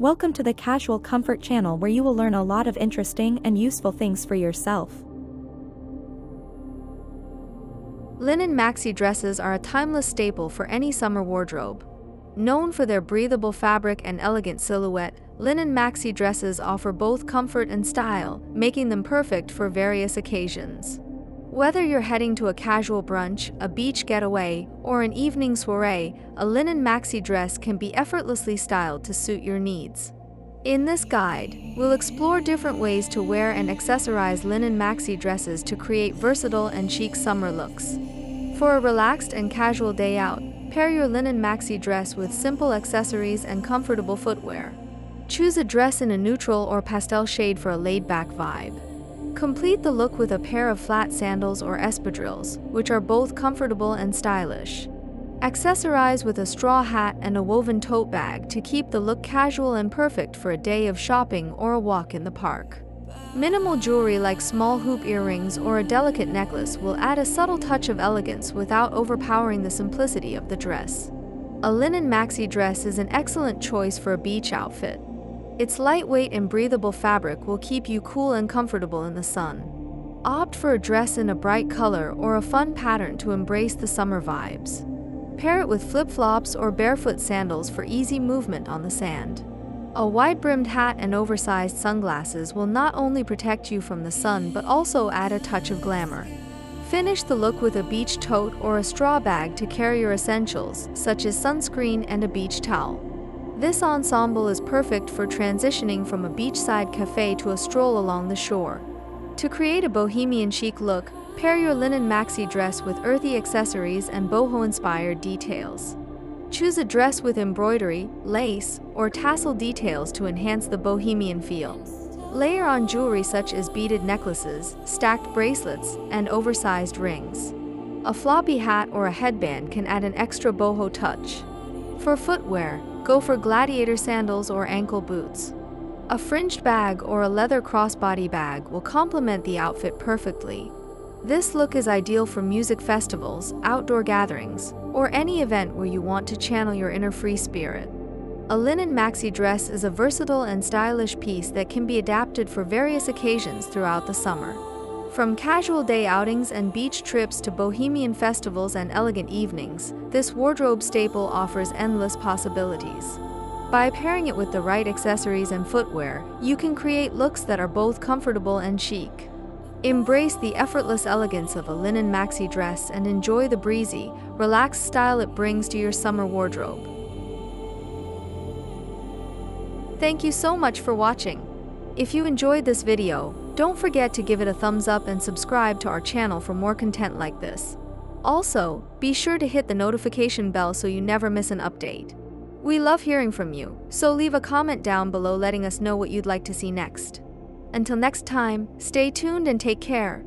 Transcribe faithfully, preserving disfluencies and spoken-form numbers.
Welcome to the Casual Comfort channel, where you will learn a lot of interesting and useful things for yourself. Linen maxi dresses are a timeless staple for any summer wardrobe. Known for their breathable fabric and elegant silhouette, linen maxi dresses offer both comfort and style, making them perfect for various occasions. Whether you're heading to a casual brunch, a beach getaway, or an evening soiree, a linen maxi dress can be effortlessly styled to suit your needs. In this guide, we'll explore different ways to wear and accessorize linen maxi dresses to create versatile and chic summer looks. For a relaxed and casual day out, pair your linen maxi dress with simple accessories and comfortable footwear. Choose a dress in a neutral or pastel shade for a laid-back vibe. Complete the look with a pair of flat sandals or espadrilles, which are both comfortable and stylish. Accessorize with a straw hat and a woven tote bag to keep the look casual and perfect for a day of shopping or a walk in the park. Minimal jewelry like small hoop earrings or a delicate necklace will add a subtle touch of elegance without overpowering the simplicity of the dress. A linen maxi dress is an excellent choice for a beach outfit. Its lightweight and breathable fabric will keep you cool and comfortable in the sun. Opt for a dress in a bright color or a fun pattern to embrace the summer vibes. Pair it with flip-flops or barefoot sandals for easy movement on the sand. A wide-brimmed hat and oversized sunglasses will not only protect you from the sun but also add a touch of glamour. Finish the look with a beach tote or a straw bag to carry your essentials, such as sunscreen and a beach towel. This ensemble is perfect for transitioning from a beachside cafe to a stroll along the shore. To create a bohemian chic look, pair your linen maxi dress with earthy accessories and boho-inspired details. Choose a dress with embroidery, lace, or tassel details to enhance the bohemian feel. Layer on jewelry such as beaded necklaces, stacked bracelets, and oversized rings. A floppy hat or a headband can add an extra boho touch. For footwear, go for gladiator sandals or ankle boots. A fringed bag or a leather crossbody bag will complement the outfit perfectly. This look is ideal for music festivals, outdoor gatherings, or any event where you want to channel your inner free spirit. A linen maxi dress is a versatile and stylish piece that can be adapted for various occasions throughout the summer. From casual day outings and beach trips to bohemian festivals and elegant evenings, this wardrobe staple offers endless possibilities. By pairing it with the right accessories and footwear, you can create looks that are both comfortable and chic. Embrace the effortless elegance of a linen maxi dress and enjoy the breezy, relaxed style it brings to your summer wardrobe. Thank you so much for watching. If you enjoyed this video, don't forget to give it a thumbs up and subscribe to our channel for more content like this. Also, be sure to hit the notification bell so you never miss an update. We love hearing from you, so leave a comment down below letting us know what you'd like to see next. Until next time, stay tuned and take care.